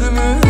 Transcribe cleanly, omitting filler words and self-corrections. gönlümü